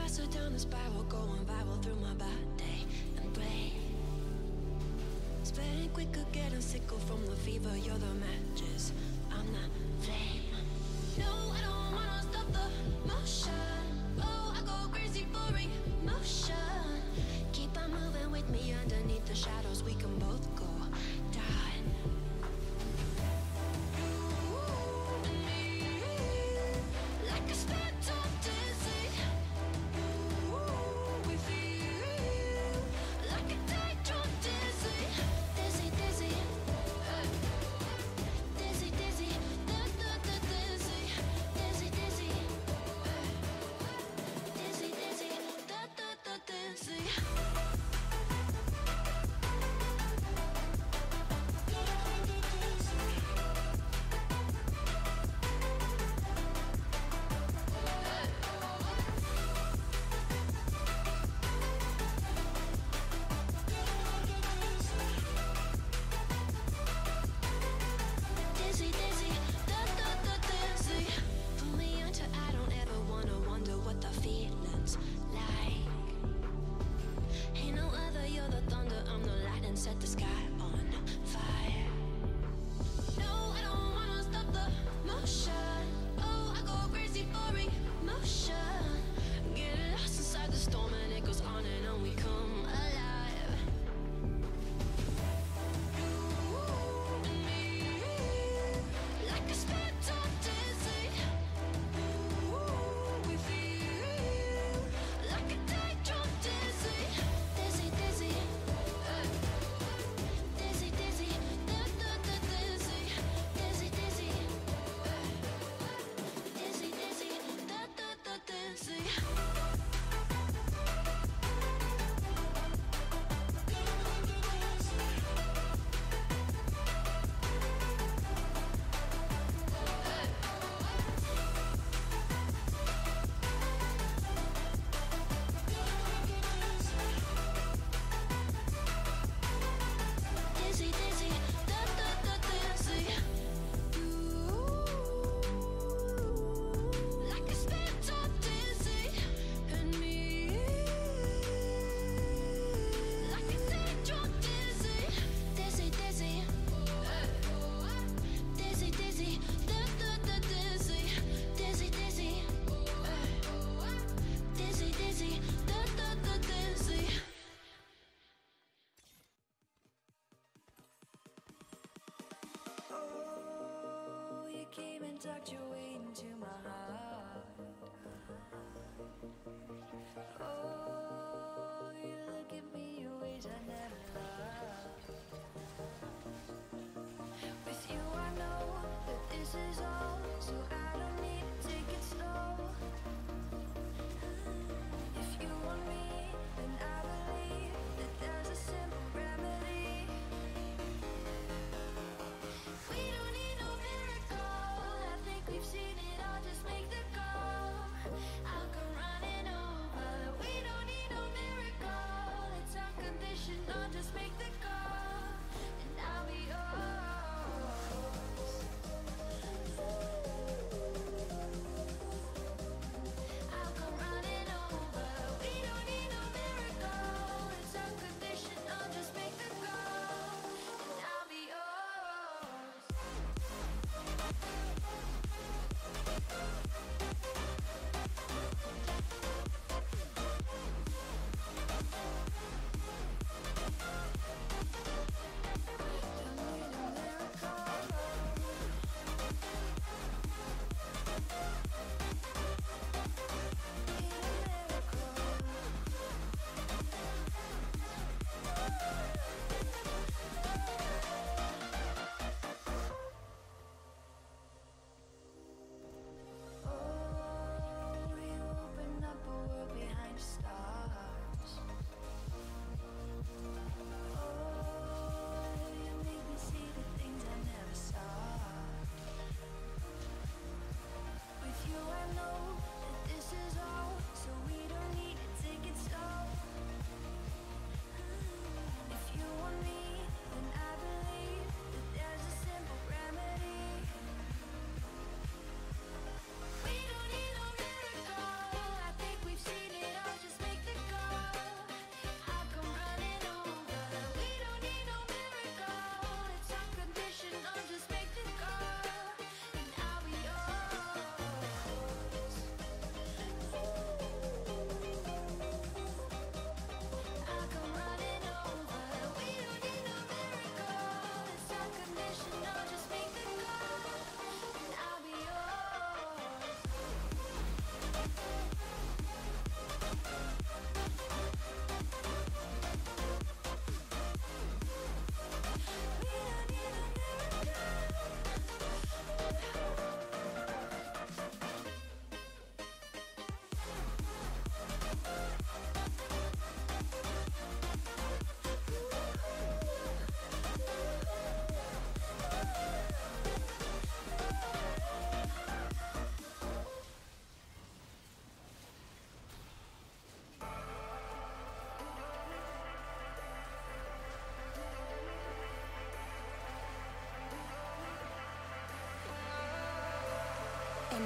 faster down the spiral, going viral through my body and brain. Spreading quicker, getting sicker from the fever. You're the matches, I'm the flame. No, I don't wanna stop the motion. Oh, I go crazy for emotion. Keep on moving with me underneath the shadows. We can both go down. You and me, like a spectre.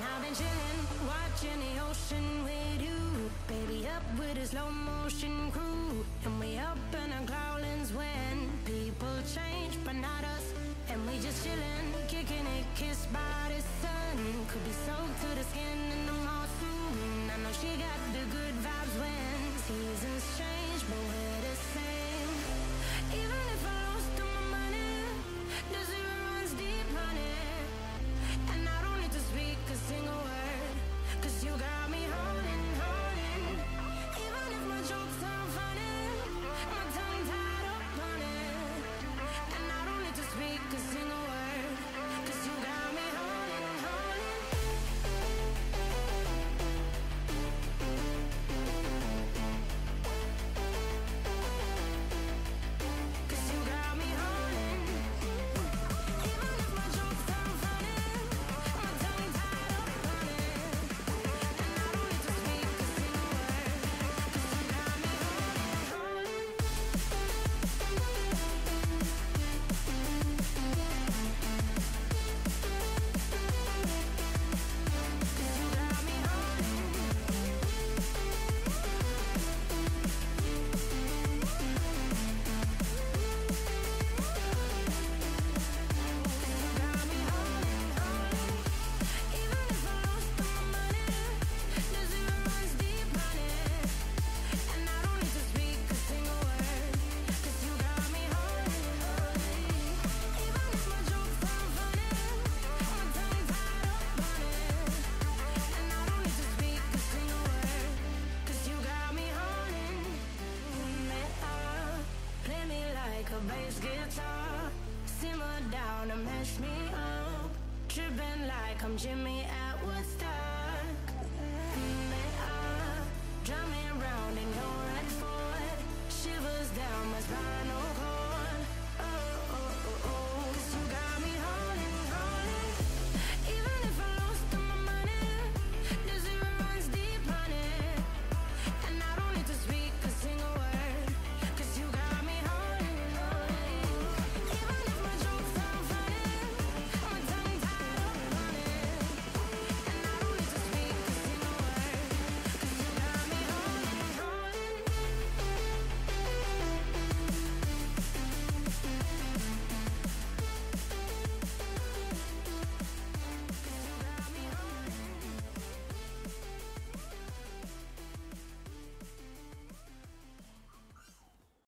I've been chilling, watching the ocean with you. Baby, up with a slow motion crew. And we up in our growlings when people change, but not us. And we just chilling, kicking it, kissed by the sun. Could be soaked to the skin in the monsoon. I know she got the good vibes when seasons change, but we're the same. Even if I lost all my money, the zero runs deep, honey. And I don't need to speak a single word, 'cause you got me holding, holding. Even if my jokes are funny, my tongue tied up on it. And I don't need to speak a single word. Simmer down and mess me up, tripping like I'm Jimmy at Woodstock.